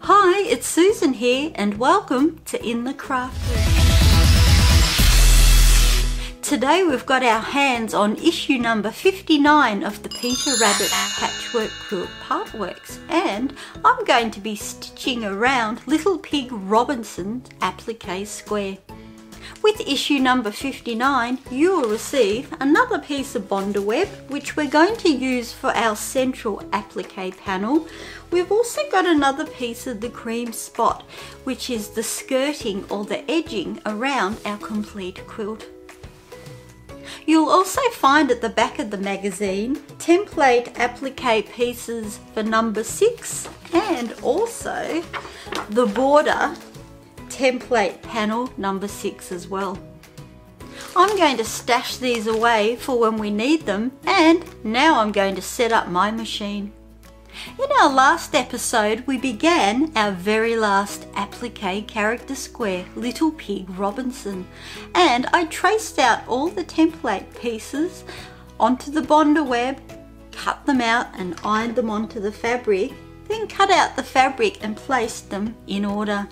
Hi, it's Siouxsan here and welcome to In The Craft Room. Today we've got our hands on issue number 59 of the Peter Rabbit Patchwork Quilt Partworks, and I'm going to be stitching around Little Pig Robinson's applique square. With issue number 59, you will receive another piece of Bonderweb, which we're going to use for our central applique panel. We've also got another piece of the cream spot, which is the skirting or the edging around our complete quilt. You'll also find at the back of the magazine template applique pieces for number 6 and also the border template panel number 6 as well. I'm going to stash these away for when we need them, and now I'm going to set up my machine. In our last episode we began our very last applique character square, Little Pig Robinson, and I traced out all the template pieces onto the Bonderweb, cut them out and ironed them onto the fabric, then cut out the fabric and placed them in order.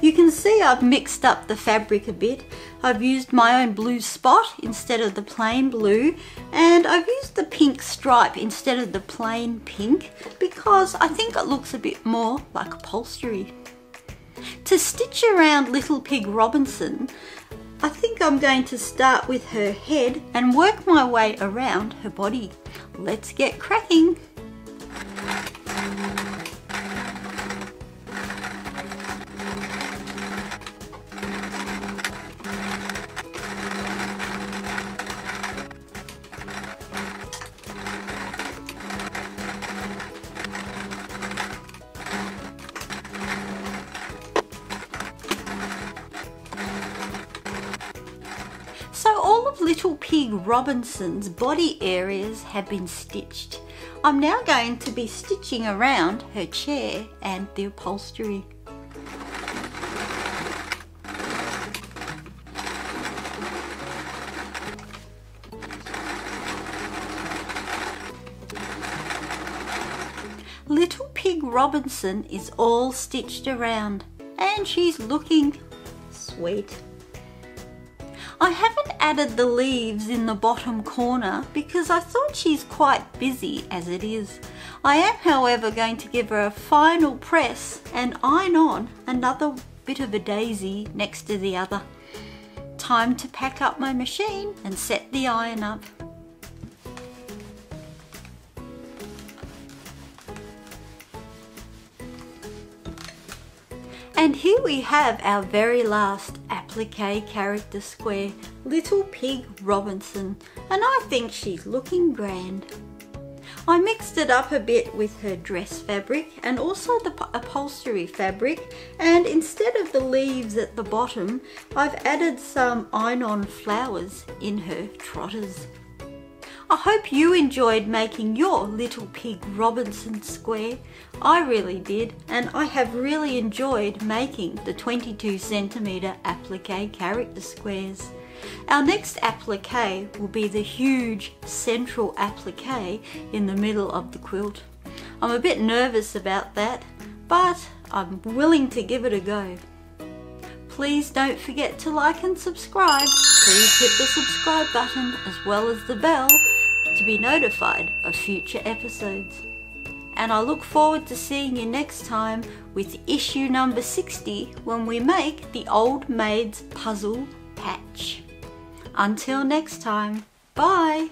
You can see I've mixed up the fabric a bit. I've used my own blue spot instead of the plain blue, and I've used the pink stripe instead of the plain pink because I think it looks a bit more like upholstery. To stitch around Little Pig Robinson, I think I'm going to start with her head and work my way around her body. Let's get cracking! Little Pig Robinson's body areas have been stitched. I'm now going to be stitching around her chair and the upholstery. Little Pig Robinson is all stitched around and she's looking sweet. I haven't added the leaves in the bottom corner because I thought she's quite busy as it is. I am, however, going to give her a final press and iron on another bit of a daisy next to the other. Time to pack up my machine and set the iron up. And here we have our very last applique character square, Little Pig Robinson, and I think she's looking grand. I mixed it up a bit with her dress fabric and also the upholstery fabric, and instead of the leaves at the bottom, I've added some iron-on flowers in her trotters. I hope you enjoyed making your Little Pig Robinson square. I really did, and I have really enjoyed making the 22 cm applique character squares. Our next applique will be the huge central applique in the middle of the quilt. I'm a bit nervous about that, but I'm willing to give it a go. Please don't forget to like and subscribe. Please hit the subscribe button as well as the bell to be notified of future episodes. And I look forward to seeing you next time with issue number 60 when we make the Old Maid's Puzzle Patch. Until next time, bye!